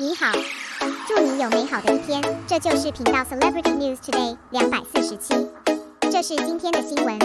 你好，祝你有美好的一天。这就是频道 Celebrity News Today 247，这是今天的新闻。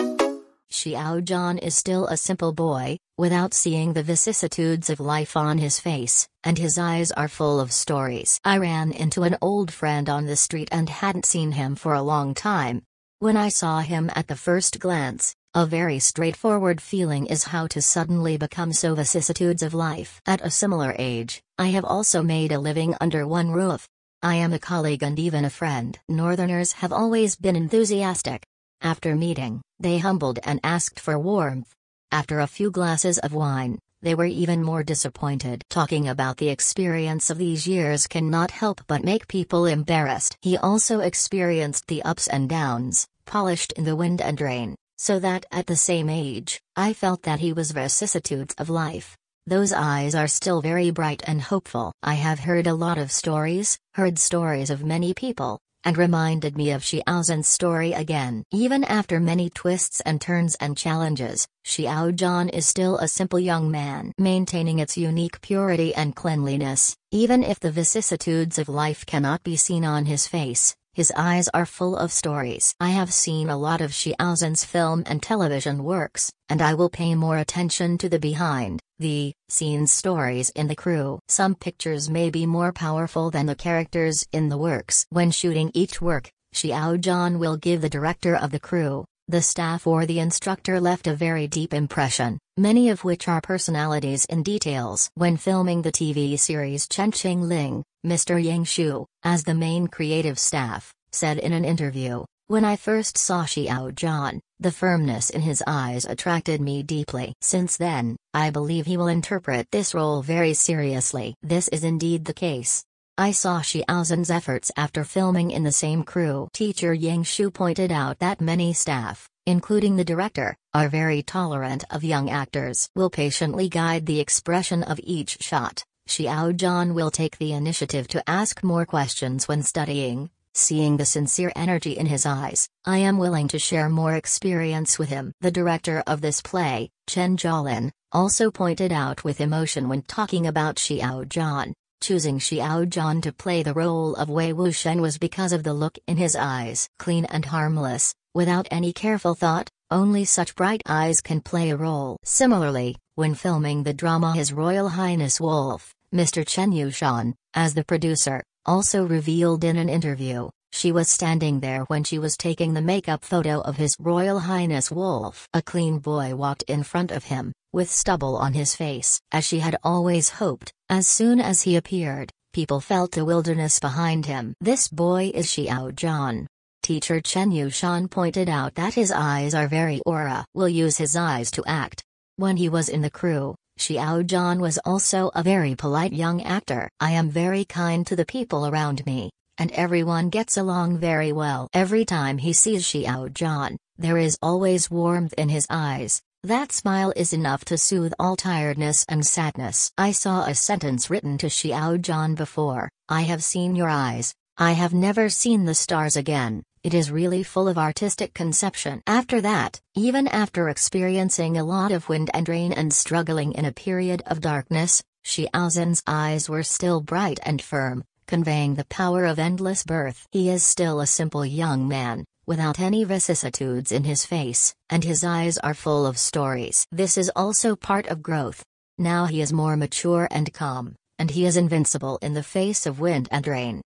Xiao Zhan is still a simple boy, without seeing the vicissitudes of life on his face, and his eyes are full of stories. I ran into an old friend on the street and hadn't seen him for a long time. When I saw him at the first glance, a very straightforward feeling is how to suddenly become so vicissitudes of life. At a similar age, I have also made a living under one roof. I am a colleague and even a friend. Northerners have always been enthusiastic. After meeting, they humbled and asked for warmth. After a few glasses of wine, they were even more disappointed. Talking about the experience of these years cannot help but make people embarrassed. He also experienced the ups and downs, polished in the wind and rain. So that at the same age, I felt that he was vicissitudes of life. Those eyes are still very bright and hopeful. I have heard a lot of stories, heard stories of many people, and reminded me of Xiao Zhan's story again. Even after many twists and turns and challenges, Xiao Zhan is still a simple young man, maintaining its unique purity and cleanliness. Even if the vicissitudes of life cannot be seen on his face, his eyes are full of stories. I have seen a lot of Xiao Zhan's film and television works, and I will pay more attention to the behind-the-scenes stories in the crew. Some pictures may be more powerful than the characters in the works. When shooting each work, Xiao Zhan will give the director of the crew, the staff or the instructor left a very deep impression, many of which are personalities in details. When filming the TV series Chen Qing Ling, Mr. Yang Shu, as the main creative staff, said in an interview, "When I first saw Xiao Zhan, the firmness in his eyes attracted me deeply. Since then, I believe he will interpret this role very seriously." This is indeed the case. I saw Xiao Zhan's efforts after filming in the same crew. Teacher Yang Shu pointed out that many staff, including the director, are very tolerant of young actors. Will patiently guide the expression of each shot. Xiao Zhan will take the initiative to ask more questions when studying. Seeing the sincere energy in his eyes, I am willing to share more experience with him. The director of this play, Chen Jolin, also pointed out with emotion when talking about Xiao Zhan, choosing Xiao Zhan to play the role of Wei Wuxian was because of the look in his eyes. Clean and harmless, without any careful thought, only such bright eyes can play a role. Similarly, when filming the drama His Royal Highness Wolf, Mr. Chen Yushan, as the producer, also revealed in an interview, she was standing there when she was taking the makeup photo of His Royal Highness Wolf. A clean boy walked in front of him, with stubble on his face. As she had always hoped, as soon as he appeared, people felt the wilderness behind him. This boy is Xiao Zhan. Teacher Chen Yushan pointed out that his eyes are very aura. Will use his eyes to act. When he was in the crew, Xiao Zhan was also a very polite young actor. I am very kind to the people around me, and everyone gets along very well. Every time he sees Xiao Zhan, there is always warmth in his eyes. That smile is enough to soothe all tiredness and sadness. I saw a sentence written to Xiao Zhan before, "I have seen your eyes, I have never seen the stars again." It is really full of artistic conception. After that, even after experiencing a lot of wind and rain and struggling in a period of darkness, Xiao Zhan's eyes were still bright and firm, conveying the power of endless birth. He is still a simple young man, without any vicissitudes in his face, and his eyes are full of stories. This is also part of growth. Now he is more mature and calm, and he is invincible in the face of wind and rain.